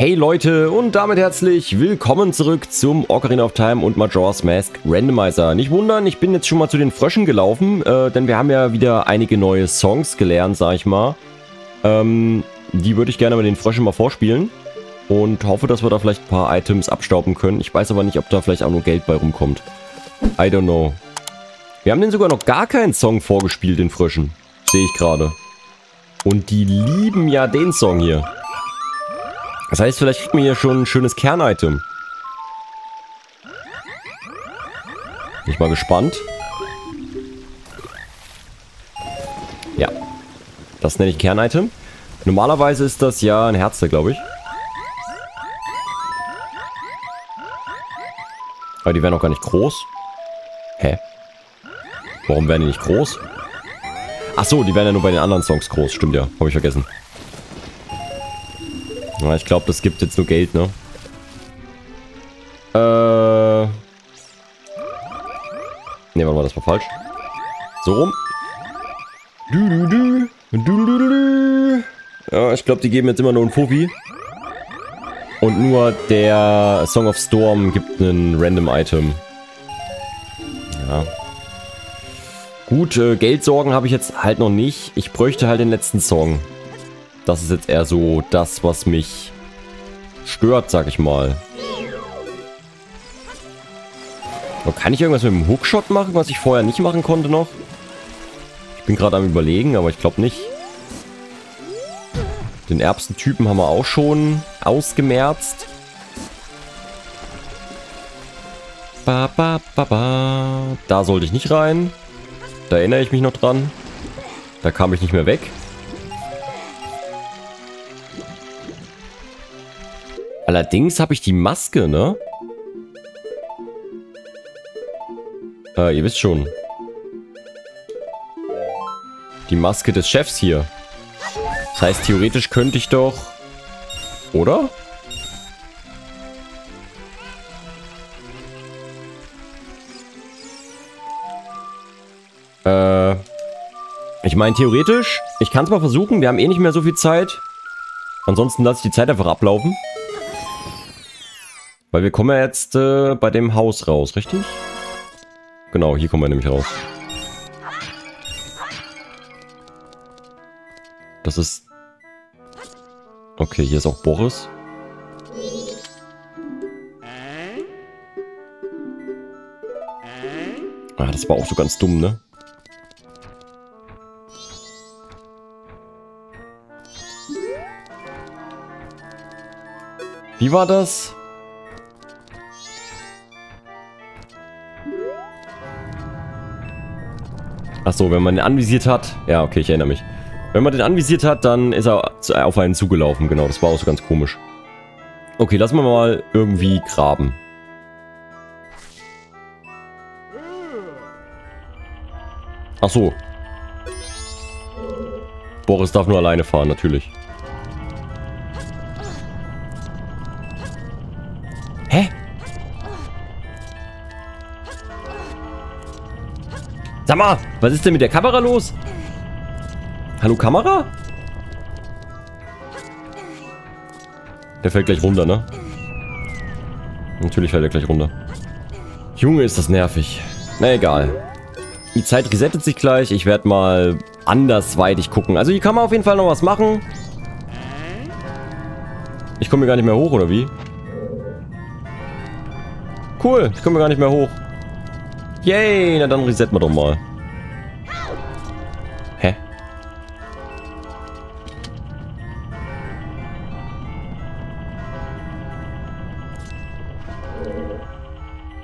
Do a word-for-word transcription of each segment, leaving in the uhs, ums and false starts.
Hey Leute und damit herzlich willkommen zurück zum Ocarina of Time und Majora's Mask Randomizer. Nicht wundern, ich bin jetzt schon mal zu den Fröschen gelaufen, äh, denn wir haben ja wieder einige neue Songs gelernt, sag ich mal. Ähm, die würde ich gerne mit den Fröschen mal vorspielen und hoffe, dass wir da vielleicht ein paar Items abstauben können. Ich weiß aber nicht, ob da vielleicht auch nur Geld bei rumkommt. I don't know. Wir haben denen sogar noch gar keinen Song vorgespielt, den Fröschen. Sehe ich gerade. Und die lieben ja den Song hier. Das heißt, vielleicht kriegt man hier schon ein schönes Kern-Item. Bin ich mal gespannt. Ja. Das nenne ich Kern-Item. Normalerweise ist das ja ein Herz, glaube ich. Aber die werden auch gar nicht groß. Hä? Warum werden die nicht groß? Ach so, die werden ja nur bei den anderen Songs groß. Stimmt ja, habe ich vergessen. Na, ich glaube, das gibt jetzt nur Geld, ne? Äh. Ne, warte mal, das war falsch. So rum. Du, du, du. Du, du, du, du. Ja, ich glaube, die geben jetzt immer nur einen Fofi. Und nur der Song of Storm gibt einen Random Item. Ja. Gut, äh, Geldsorgen habe ich jetzt halt noch nicht. Ich bräuchte halt den letzten Song. Das ist jetzt eher so das, was mich stört, sag ich mal. So, kann ich irgendwas mit dem Hookshot machen, was ich vorher nicht machen konnte noch? Ich bin gerade am Überlegen, aber ich glaube nicht. Den Erbsentypen haben wir auch schon ausgemerzt. Ba, ba, ba, ba. Da sollte ich nicht rein. Da erinnere ich mich noch dran. Da kam ich nicht mehr weg. Allerdings habe ich die Maske, ne? Äh, ihr wisst schon. Die Maske des Chefs hier. Das heißt, theoretisch könnte ich doch... Oder? Äh... Ich meine, theoretisch, ich kann es mal versuchen. Wir haben eh nicht mehr so viel Zeit. Ansonsten lasse ich die Zeit einfach ablaufen. Weil wir kommen ja jetzt äh, bei dem Haus raus, richtig? Genau, hier kommen wir nämlich raus. Das ist... Okay, hier ist auch Boris. Ah, das war auch so ganz dumm, ne? Wie war das? Achso, wenn man den anvisiert hat. Ja, okay, ich erinnere mich. Wenn man den anvisiert hat, dann ist er auf einen zugelaufen. Genau, das war auch so ganz komisch. Okay, lassen wir mal irgendwie graben. Achso. Boris darf nur alleine fahren, natürlich. Hä? Sag mal, was ist denn mit der Kamera los? Hallo Kamera? Der fällt gleich runter, ne? Natürlich fällt er gleich runter. Junge, ist das nervig. Na egal. Die Zeit resettet sich gleich. Ich werde mal andersweitig gucken. Also hier kann man auf jeden Fall noch was machen. Ich komme hier gar nicht mehr hoch, oder wie? Cool, ich komme hier gar nicht mehr hoch. Yay, na dann resetten wir doch mal. Hä?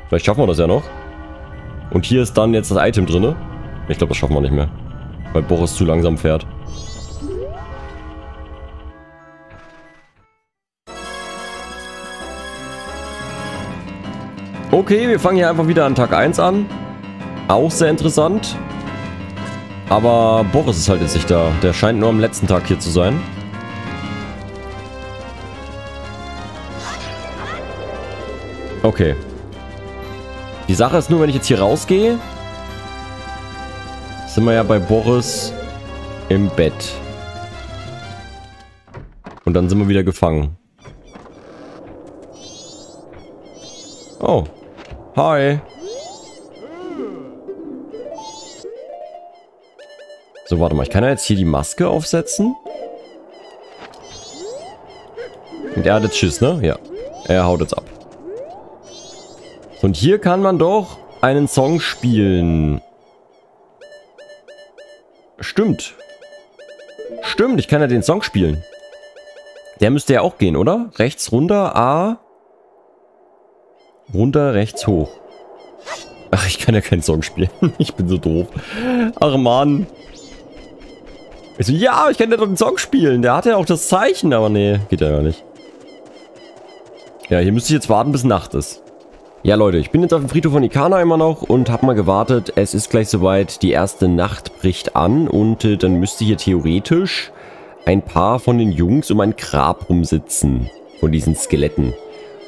Vielleicht schaffen wir das ja noch. Und hier ist dann jetzt das Item drin. Ich glaube, das schaffen wir nicht mehr. Weil Boris zu langsam fährt. Okay, wir fangen hier einfach wieder an Tag eins an. Auch sehr interessant. Aber Boris ist halt jetzt nicht da. Der scheint nur am letzten Tag hier zu sein. Okay. Die Sache ist nur, wenn ich jetzt hier rausgehe, sind wir ja bei Boris im Bett. Und dann sind wir wieder gefangen. Oh. Hi. So, warte mal. Ich kann ja jetzt hier die Maske aufsetzen. Und er hat jetzt Schiss, ne? Ja. Er haut jetzt ab. Und hier kann man doch einen Song spielen. Stimmt. Stimmt, ich kann ja den Song spielen. Der müsste ja auch gehen, oder? Rechts runter, A. Runter, rechts hoch. Ach, ich kann ja keinen Song spielen. Ich bin so doof. Ach, Mann. Ich so, ja, ich kann ja doch den Song spielen. Der hat ja auch das Zeichen, aber nee, geht ja gar nicht. Ja, hier müsste ich jetzt warten, bis Nacht ist. Ja, Leute, ich bin jetzt auf dem Friedhof von Ikana immer noch und habe mal gewartet. Es ist gleich soweit. Die erste Nacht bricht an und äh, dann müsste hier theoretisch ein paar von den Jungs um ein Grab rumsitzen. Von diesen Skeletten.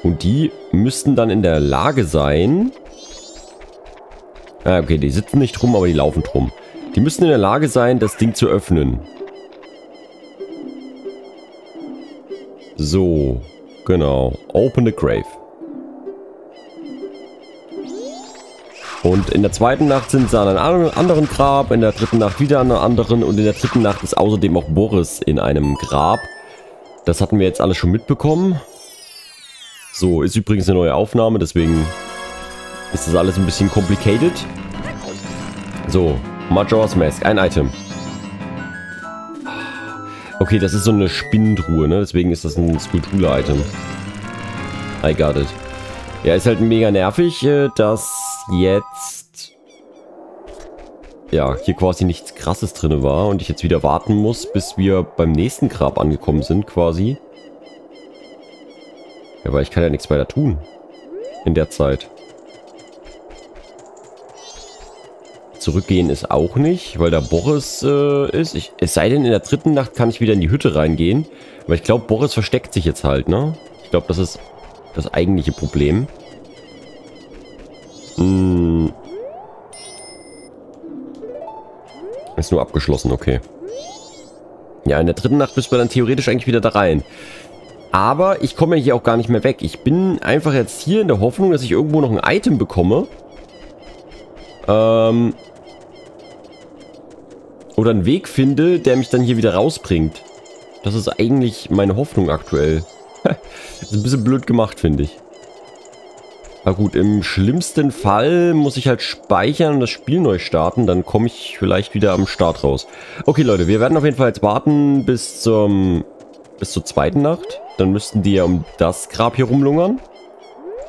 Und die müssten dann in der Lage sein... Ah, okay, die sitzen nicht rum, aber die laufen drum. Die müssten in der Lage sein, das Ding zu öffnen. So, genau. Open the grave. Und in der zweiten Nacht sind sie an einem anderen Grab, in der dritten Nacht wieder an einem anderen und in der dritten Nacht ist außerdem auch Boris in einem Grab. Das hatten wir jetzt alle schon mitbekommen. So, ist übrigens eine neue Aufnahme, deswegen ist das alles ein bisschen complicated. So, Majora's Mask, ein Item. Okay, das ist so eine Spinnentruhe, ne? Deswegen ist das ein Skulptur-Item. I got it. Ja, ist halt mega nervig, dass jetzt ja hier quasi nichts Krasses drin war und ich jetzt wieder warten muss, bis wir beim nächsten Grab angekommen sind quasi. Ja, weil ich kann ja nichts weiter tun in der Zeit. Zurückgehen ist auch nicht, weil da Boris äh, ist. Ich, es sei denn, in der dritten Nacht kann ich wieder in die Hütte reingehen. Aber ich glaube, Boris versteckt sich jetzt halt, ne? Ich glaube, das ist das eigentliche Problem. Hm. Ist nur abgeschlossen, okay. Ja, in der dritten Nacht müssen wir dann theoretisch eigentlich wieder da rein. Aber ich komme ja hier auch gar nicht mehr weg. Ich bin einfach jetzt hier in der Hoffnung, dass ich irgendwo noch ein Item bekomme. Ähm. Oder einen Weg finde, der mich dann hier wieder rausbringt. Das ist eigentlich meine Hoffnung aktuell. Das ist ein bisschen blöd gemacht, finde ich. Na gut, im schlimmsten Fall muss ich halt speichern und das Spiel neu starten. Dann komme ich vielleicht wieder am Start raus. Okay, Leute, wir werden auf jeden Fall jetzt warten bis zum, bis zur zweiten Nacht. Dann müssten die ja um das Grab hier rumlungern.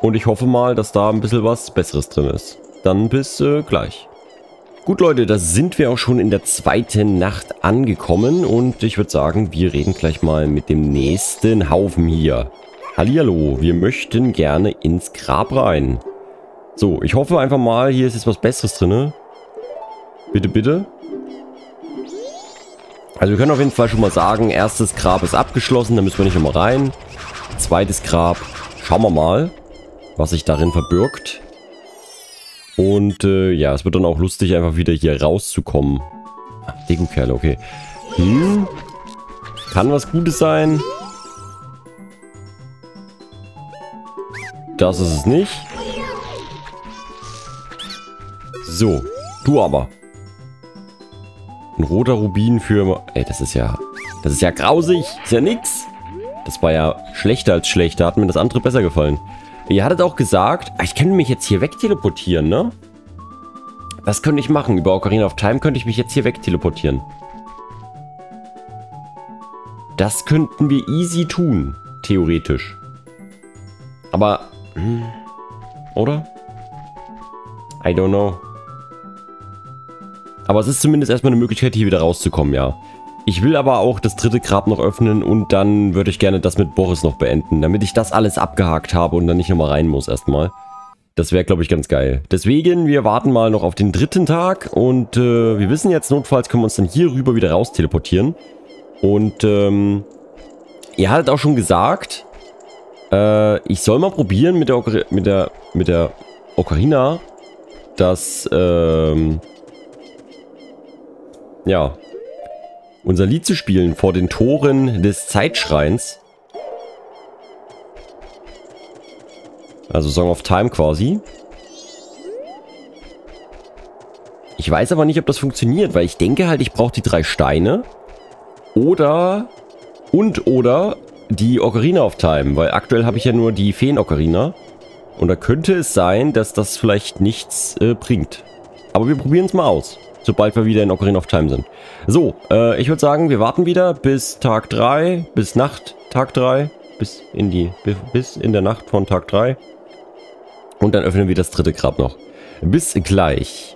Und ich hoffe mal, dass da ein bisschen was Besseres drin ist. Dann bis äh, gleich. Gut, Leute, da sind wir auch schon in der zweiten Nacht angekommen und ich würde sagen, wir reden gleich mal mit dem nächsten Haufen hier. Hallihallo, wir möchten gerne ins Grab rein. So, ich hoffe einfach mal, hier ist jetzt was Besseres drin. Bitte, bitte. Also wir können auf jeden Fall schon mal sagen, erstes Grab ist abgeschlossen, da müssen wir nicht nochmal rein. Zweites Grab, schauen wir mal, was sich darin verbirgt. Und äh, ja, es wird dann auch lustig, einfach wieder hier rauszukommen. Ah, Deko-Kerle, okay. Hm? Kann was Gutes sein? Das ist es nicht. So, du aber. Ein roter Rubin für... Ey, das ist ja... Das ist ja grausig. Ist ja nix. Das war ja schlechter als schlechter. Hat mir das andere besser gefallen. Ihr hattet auch gesagt, ich kann mich jetzt hier wegteleportieren, ne? Das könnte ich machen. Über Ocarina of Time könnte ich mich jetzt hier wegteleportieren. Das könnten wir easy tun, theoretisch. Aber, oder? I don't know. Aber es ist zumindest erstmal eine Möglichkeit, hier wieder rauszukommen, ja. Ich will aber auch das dritte Grab noch öffnen und dann würde ich gerne das mit Boris noch beenden, damit ich das alles abgehakt habe und dann nicht nochmal rein muss erstmal. Das wäre, glaube ich, ganz geil. Deswegen, wir warten mal noch auf den dritten Tag und äh, wir wissen jetzt, notfalls können wir uns dann hier rüber wieder raus teleportieren. Und ähm, ihr hattet auch schon gesagt, äh, ich soll mal probieren mit der, Ocar mit der, mit der Ocarina, dass, ähm, ja... unser Lied zu spielen vor den Toren des Zeitschreins. Also Song of Time quasi. Ich weiß aber nicht, ob das funktioniert, weil ich denke halt, ich brauche die drei Steine. Oder... Und oder die Ocarina of Time. Weil aktuell habe ich ja nur die Feen-Ocarina. Und da könnte es sein, dass das vielleicht nichts äh, bringt. Aber wir probieren es mal aus. Sobald wir wieder in Ocarina of Time sind. So, äh, ich würde sagen, wir warten wieder bis Tag drei. Bis Nacht Tag drei. Bis in die... Bis in der Nacht von Tag drei. Und dann öffnen wir das dritte Grab noch. Bis gleich.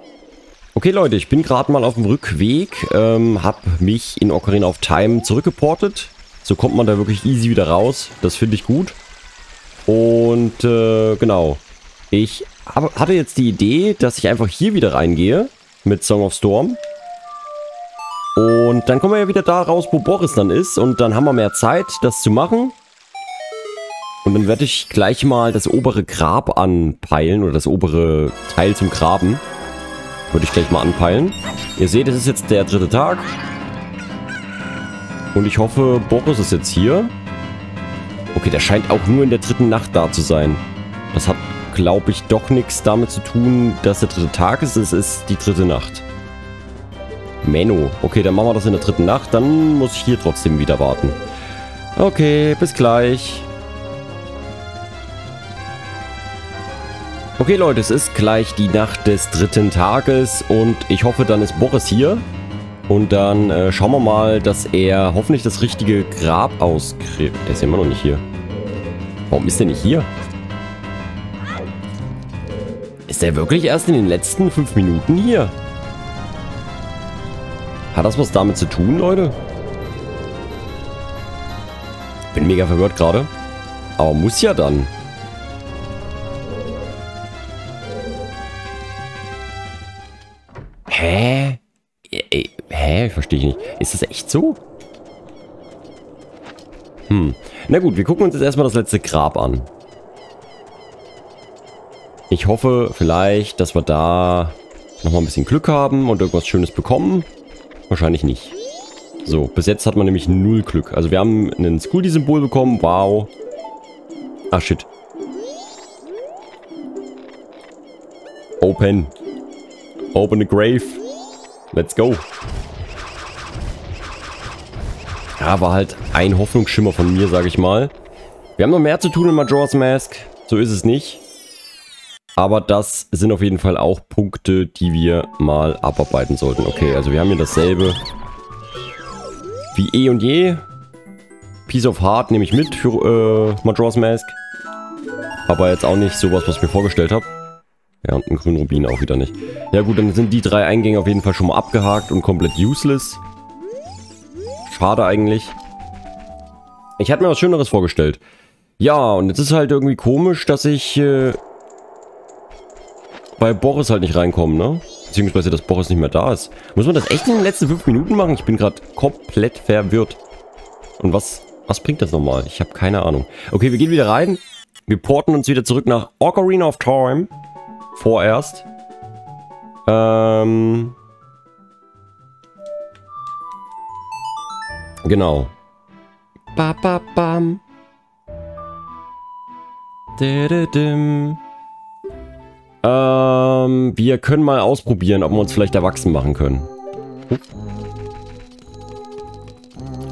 Okay Leute, ich bin gerade mal auf dem Rückweg, ähm, habe mich in Ocarina of Time zurückgeportet. So kommt man da wirklich easy wieder raus, das finde ich gut. Und äh, genau, ich hab, hatte jetzt die Idee, dass ich einfach hier wieder reingehe mit Song of Storm. Und dann kommen wir ja wieder da raus, wo Boris dann ist und dann haben wir mehr Zeit, das zu machen. Und dann werde ich gleich mal das obere Grab anpeilen oder das obere Teil zum Graben. Würde ich gleich mal anpeilen. Ihr seht, es ist jetzt der dritte Tag. Und ich hoffe, Boris ist jetzt hier. Okay, der scheint auch nur in der dritten Nacht da zu sein. Das hat, glaube ich, doch nichts damit zu tun, dass der dritte Tag ist. Es ist die dritte Nacht. Menno. Okay, dann machen wir das in der dritten Nacht. Dann muss ich hier trotzdem wieder warten. Okay, bis gleich. Okay Leute, es ist gleich die Nacht des dritten Tages und ich hoffe, dann ist Boris hier. Und dann äh, schauen wir mal, dass er hoffentlich das richtige Grab ausgräbt. Der ist immer noch nicht hier. Warum ist der nicht hier? Ist der wirklich erst in den letzten fünf Minuten hier? Hat das was damit zu tun, Leute? Bin mega verwirrt gerade. Aber muss ja dann. Hä? Hä? Verstehe ich nicht. Ist das echt so? Hm. Na gut, wir gucken uns jetzt erstmal das letzte Grab an. Ich hoffe vielleicht, dass wir da nochmal ein bisschen Glück haben und irgendwas Schönes bekommen. Wahrscheinlich nicht. So, bis jetzt hat man nämlich null Glück. Also wir haben einen Skuldi-Symbol bekommen. Wow. Ah, shit. Open. Open the grave. Let's go. Ja, war halt ein Hoffnungsschimmer von mir, sage ich mal. Wir haben noch mehr zu tun in Majora's Mask. So ist es nicht. Aber das sind auf jeden Fall auch Punkte, die wir mal abarbeiten sollten. Okay, also wir haben hier dasselbe wie eh und je. Piece of Heart nehme ich mit für äh, Majora's Mask. Aber jetzt auch nicht sowas, was ich mir vorgestellt habe. Ja, und einen grünen Rubin auch wieder nicht. Ja gut, dann sind die drei Eingänge auf jeden Fall schon mal abgehakt und komplett useless. Schade eigentlich. Ich hatte mir was Schöneres vorgestellt. Ja, und jetzt ist halt irgendwie komisch, dass ich äh, bei Boris halt nicht reinkomme, ne? Beziehungsweise, dass Boris nicht mehr da ist. Muss man das echt in den letzten fünf Minuten machen? Ich bin gerade komplett verwirrt. Und was, was bringt das nochmal? Ich habe keine Ahnung. Okay, wir gehen wieder rein. Wir porten uns wieder zurück nach Ocarina of Time. Vorerst. Ähm. Genau. Ba, ba, bam. Da, da, dim. Ähm, wir können mal ausprobieren, ob wir uns vielleicht erwachsen machen können.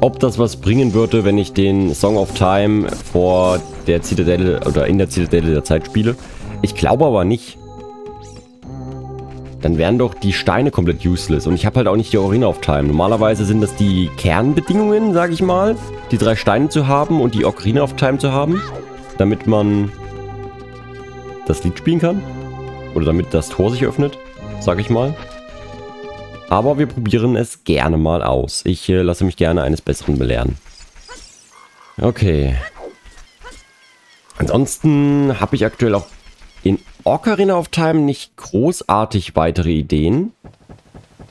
Ob das was bringen würde, wenn ich den Song of Time vor der Zitadelle oder in der Zitadelle der Zeit spiele. Ich glaube aber nicht. Dann wären doch die Steine komplett useless. Und ich habe halt auch nicht die Ocarina of Time. Normalerweise sind das die Kernbedingungen, sage ich mal. Die drei Steine zu haben und die Ocarina of Time zu haben. Damit man das Lied spielen kann. Oder damit das Tor sich öffnet, sage ich mal. Aber wir probieren es gerne mal aus. Ich äh, lasse mich gerne eines Besseren belehren. Okay. Ansonsten habe ich aktuell auch in Ocarina of Time nicht großartig weitere Ideen.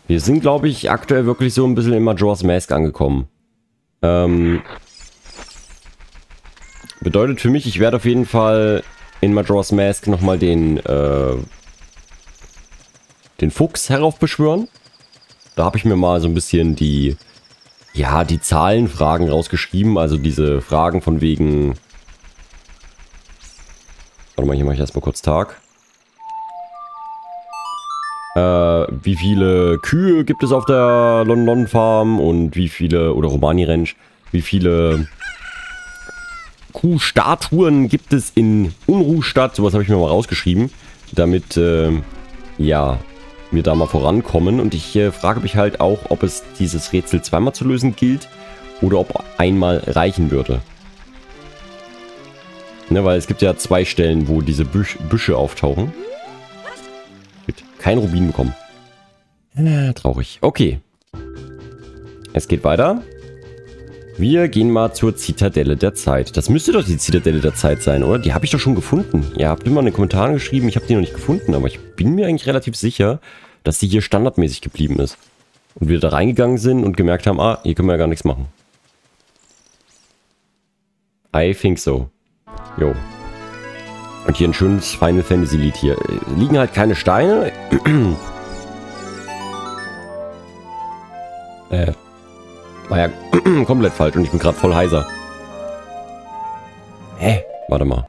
Wir sind, glaube ich, aktuell wirklich so ein bisschen in Majora's Mask angekommen. Ähm, bedeutet für mich, ich werde auf jeden Fall in Majora's Mask nochmal den, äh, den Fuchs heraufbeschwören. Da habe ich mir mal so ein bisschen die, ja, die Zahlenfragen rausgeschrieben. Also diese Fragen von wegen... Warte mal, hier mache ich erstmal kurz Tag. Äh, wie viele Kühe gibt es auf der London Farm und wie viele, oder Romani Ranch, wie viele Kuhstatuen gibt es in Unruhstadt? Sowas habe ich mir mal rausgeschrieben, damit, äh, ja, wir da mal vorankommen. Und ich äh, frage mich halt auch, ob es dieses Rätsel zweimal zu lösen gilt oder ob einmal reichen würde. Ne, weil es gibt ja zwei Stellen, wo diese Büsch, Büsche auftauchen. Kein Rubin bekommen. Äh, traurig. Okay. Es geht weiter. Wir gehen mal zur Zitadelle der Zeit. Das müsste doch die Zitadelle der Zeit sein, oder? Die habe ich doch schon gefunden. Ihr habt immer in den Kommentaren geschrieben, ich habe die noch nicht gefunden. Aber ich bin mir eigentlich relativ sicher, dass die hier standardmäßig geblieben ist. Und wir da reingegangen sind und gemerkt haben, ah, hier können wir ja gar nichts machen. I think so. Jo. Und hier ein schönes Final Fantasy Lied hier. Liegen halt keine Steine. äh. War ja komplett falsch und ich bin gerade voll heiser. Hä? Warte mal.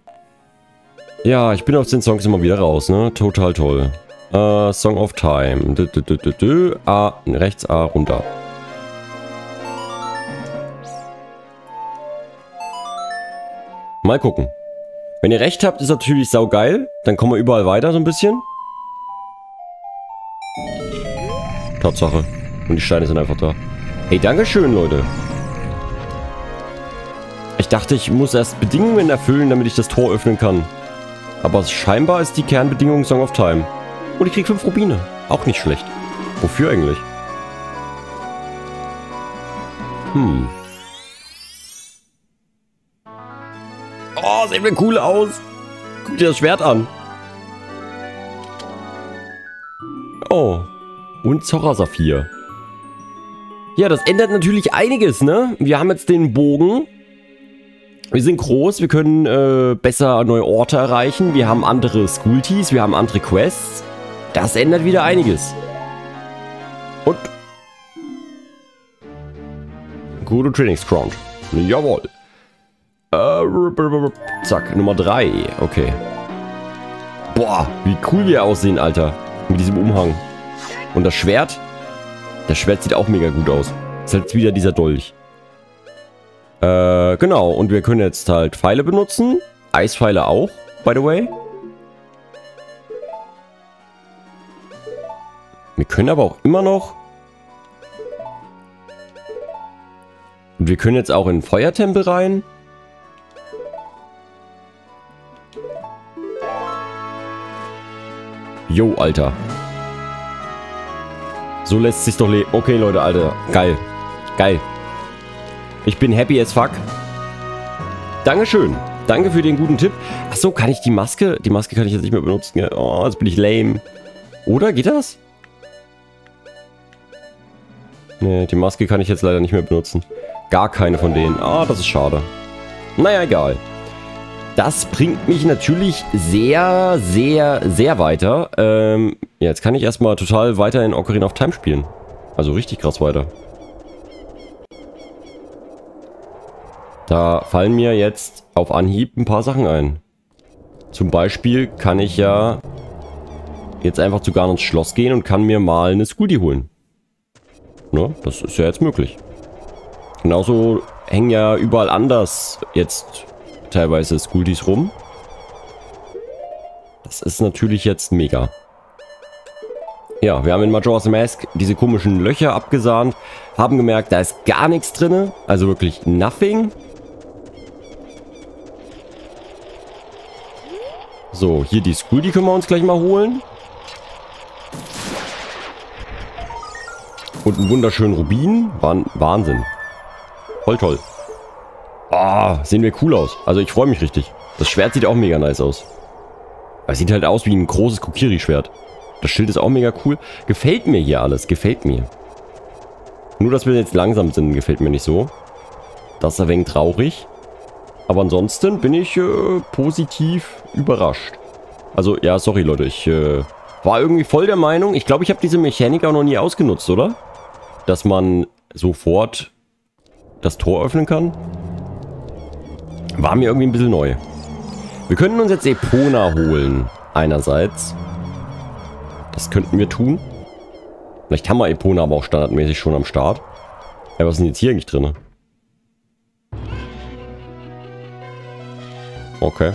Ja, ich bin aus den Songs immer wieder raus, ne? Total toll. Äh, Song of Time. Dö, dö, dö, dö, dö. A, rechts, A, runter. Mal gucken. Wenn ihr recht habt, ist natürlich saugeil. Dann kommen wir überall weiter so ein bisschen. Tatsache. Und die Steine sind einfach da. Hey, Dankeschön, Leute. Ich dachte, ich muss erst Bedingungen erfüllen, damit ich das Tor öffnen kann. Aber scheinbar ist die Kernbedingung Song of Time. Und ich krieg fünf Rubine. Auch nicht schlecht. Wofür eigentlich? Hm. Oh, sehen wir cool aus. Guck dir das Schwert an. Oh. Und Zorra-Saphir. Ja, das ändert natürlich einiges, ne? Wir haben jetzt den Bogen. Wir sind groß. Wir können äh, besser neue Orte erreichen. Wir haben andere Skultis. Wir haben andere Quests. Das ändert wieder einiges. Und. Gute Trainingsground. Jawohl. Uh, zack, Nummer drei. Okay. Boah, wie cool wir aussehen, Alter. Mit diesem Umhang. Und das Schwert? Das Schwert sieht auch mega gut aus. Ist halt wieder dieser Dolch. Äh, genau. Und wir können jetzt halt Pfeile benutzen. Eispfeile auch, by the way. Wir können aber auch immer noch... Und wir können jetzt auch in den Feuertempel rein. Jo, Alter. So lässt sich doch leben. Okay, Leute, Alter. Geil. Geil. Ich bin happy as fuck. Dankeschön. Danke für den guten Tipp. Achso, kann ich die Maske? Die Maske kann ich jetzt nicht mehr benutzen. Oh, jetzt bin ich lame. Oder? Geht das? Nee, die Maske kann ich jetzt leider nicht mehr benutzen. Gar keine von denen. Ah, das ist schade. Naja, egal. Das bringt mich natürlich sehr, sehr, sehr weiter. Ähm, ja, jetzt kann ich erstmal total weiter in Ocarina of Time spielen. Also richtig krass weiter. Da fallen mir jetzt auf Anhieb ein paar Sachen ein. Zum Beispiel kann ich ja jetzt einfach zu Garnons Schloss gehen und kann mir mal eine Skulti holen. Ne? Das ist ja jetzt möglich. Genauso hängen ja überall anders jetzt... teilweise Skultis rum. Das ist natürlich jetzt mega. Ja, wir haben in Majora's Mask diese komischen Löcher abgesahnt, haben gemerkt, da ist gar nichts drin, also wirklich nothing. So, hier die Skulti können wir uns gleich mal holen. Und einen wunderschönen Rubin. Wahnsinn. Voll toll. Ah, oh, sehen wir cool aus. Also ich freue mich richtig. Das Schwert sieht auch mega nice aus. Es sieht halt aus wie ein großes Kokiri-Schwert. Das Schild ist auch mega cool. Gefällt mir hier alles. Gefällt mir. Nur, dass wir jetzt langsam sind, gefällt mir nicht so. Das ist ein wenig traurig. Aber ansonsten bin ich äh, positiv überrascht. Also, ja, sorry Leute. Ich äh, war irgendwie voll der Meinung. Ich glaube, ich habe diese Mechanik auch noch nie ausgenutzt, oder? Dass man sofort das Tor öffnen kann. War mir irgendwie ein bisschen neu. Wir können uns jetzt Epona holen. Einerseits. Das könnten wir tun. Vielleicht haben wir Epona aber auch standardmäßig schon am Start. Aber was ist denn jetzt hier eigentlich drin? Okay.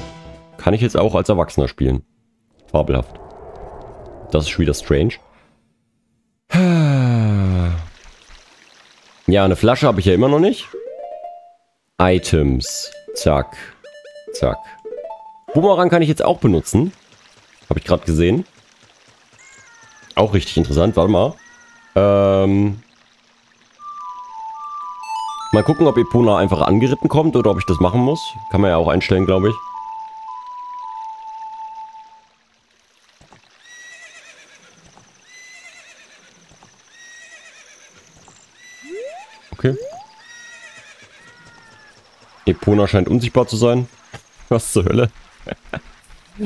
Kann ich jetzt auch als Erwachsener spielen. Fabelhaft. Das ist schon wieder strange. Ja, eine Flasche habe ich ja immer noch nicht. Items. Zack. Zack. Boomerang kann ich jetzt auch benutzen. Habe ich gerade gesehen. Auch richtig interessant. Warte mal. Ähm. Mal gucken, ob Epona einfach angeritten kommt oder ob ich das machen muss. Kann man ja auch einstellen, glaube ich. Okay. Epona scheint unsichtbar zu sein. Was zur Hölle?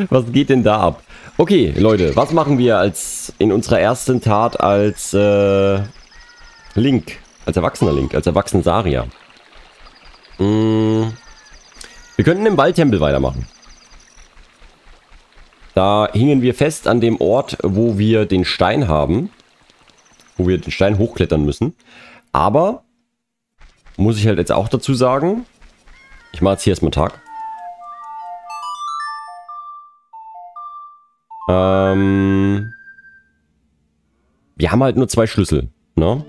Was geht denn da ab? Okay, Leute, was machen wir als in unserer ersten Tat als äh, Link? Als erwachsener Link, als erwachsener Saria. Mm, wir könnten im Waldtempel weitermachen. Da hingen wir fest an dem Ort, wo wir den Stein haben. Wo wir den Stein hochklettern müssen. Aber, muss ich halt jetzt auch dazu sagen, ich mache jetzt hier erstmal Tag. Ähm, wir haben halt nur zwei Schlüssel, ne?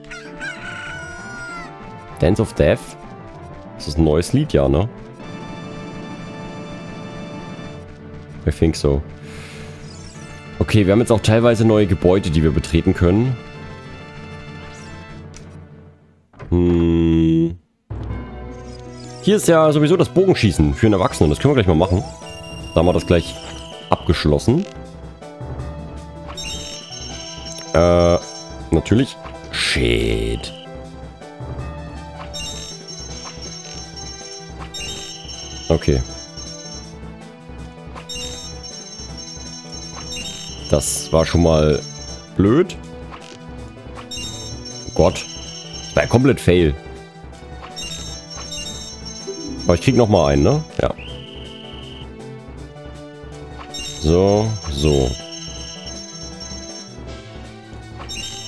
Dance of Death. Das ist ein neues Lied, ja, ne? I think so. Okay, wir haben jetzt auch teilweise neue Gebäude, die wir betreten können. Hm. Hier ist ja sowieso das Bogenschießen für einen Erwachsenen. Das können wir gleich mal machen. Da haben wir das gleich abgeschlossen. Äh, natürlich. Shit. Okay. Das war schon mal blöd. Oh Gott. Das war ja komplett fail. Aber ich krieg noch mal einen, ne? Ja. So, so.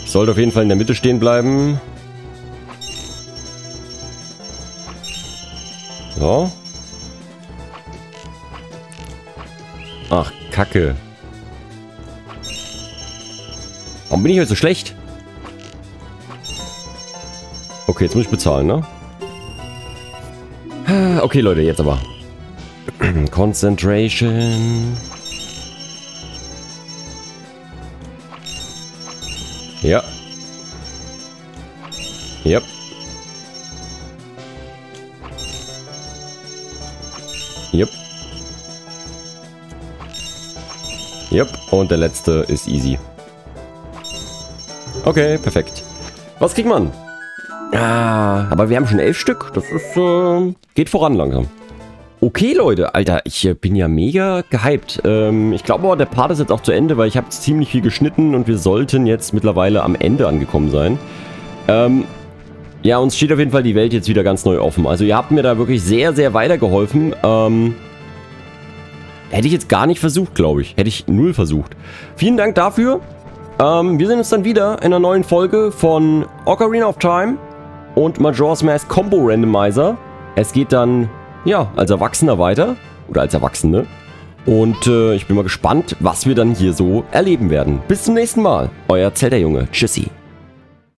Ich sollte auf jeden Fall in der Mitte stehen bleiben. So. Ach, Kacke. Warum bin ich heute so schlecht? Okay, jetzt muss ich bezahlen, ne? Okay, Leute, jetzt aber. Concentration. Ja. Ja. Jupp. Jupp, und der letzte ist easy. Okay, perfekt. Was kriegt man? Ah, aber wir haben schon elf Stück. Das ist, äh, geht voran langsam. Okay, Leute. Alter, ich äh, bin ja mega gehypt. Ähm, ich glaube aber, der Part ist jetzt auch zu Ende, weil ich habe ziemlich viel geschnitten und wir sollten jetzt mittlerweile am Ende angekommen sein. Ähm, ja, uns steht auf jeden Fall die Welt jetzt wieder ganz neu offen. Also ihr habt mir da wirklich sehr, sehr weitergeholfen. Ähm... Hätte ich jetzt gar nicht versucht, glaube ich. Hätte ich null versucht. Vielen Dank dafür. Ähm, wir sehen uns dann wieder in einer neuen Folge von Ocarina of Time und Majora's Mask Combo Randomizer. Es geht dann, ja, als Erwachsener weiter. Oder als Erwachsene. Und äh, ich bin mal gespannt, was wir dann hier so erleben werden. Bis zum nächsten Mal. Euer Zelda-Junge. Tschüssi.